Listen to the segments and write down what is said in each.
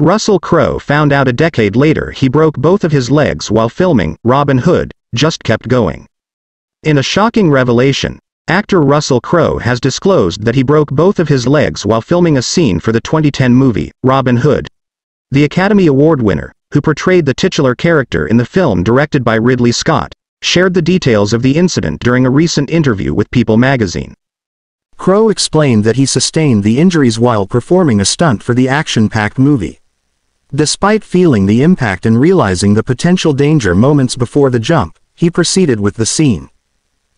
Russell Crowe found out a decade later he broke both of his legs while filming Robin Hood, just kept going. In a shocking revelation, actor Russell Crowe has disclosed that he broke both of his legs while filming a scene for the 2010 movie, Robin Hood. The Academy Award winner, who portrayed the titular character in the film directed by Ridley Scott, shared the details of the incident during a recent interview with People magazine. Crowe explained that he sustained the injuries while performing a stunt for the action-packed movie. Despite feeling the impact and realizing the potential danger moments before the jump, he proceeded with the scene.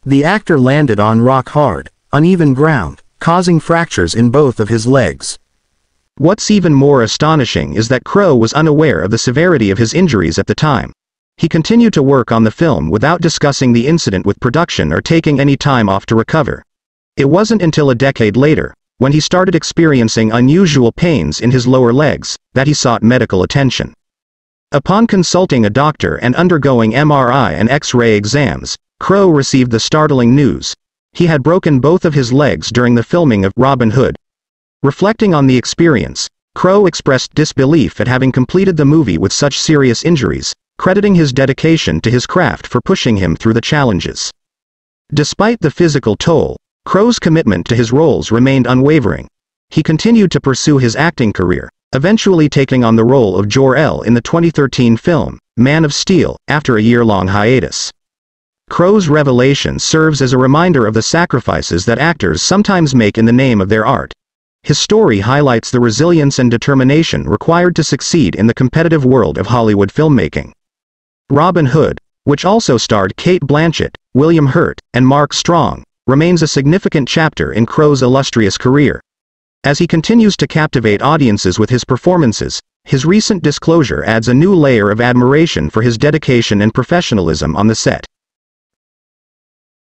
The actor landed on rock-hard, uneven ground, causing fractures in both of his legs. What's even more astonishing is that Crowe was unaware of the severity of his injuries at the time. He continued to work on the film without discussing the incident with production or taking any time off to recover. It wasn't until a decade later, when he started experiencing unusual pains in his lower legs, that he sought medical attention. Upon consulting a doctor and undergoing MRI and X-ray exams, Crowe received the startling news: he had broken both of his legs during the filming of Robin Hood. Reflecting on the experience, Crowe expressed disbelief at having completed the movie with such serious injuries, crediting his dedication to his craft for pushing him through the challenges. Despite the physical toll, Crowe's commitment to his roles remained unwavering. He continued to pursue his acting career, eventually taking on the role of Jor-El in the 2013 film, Man of Steel, after a year-long hiatus. Crowe's revelation serves as a reminder of the sacrifices that actors sometimes make in the name of their art. His story highlights the resilience and determination required to succeed in the competitive world of Hollywood filmmaking. Robin Hood, which also starred Cate Blanchett, William Hurt, and Mark Strong, remains a significant chapter in Crowe's illustrious career. As he continues to captivate audiences with his performances, his recent disclosure adds a new layer of admiration for his dedication and professionalism on the set.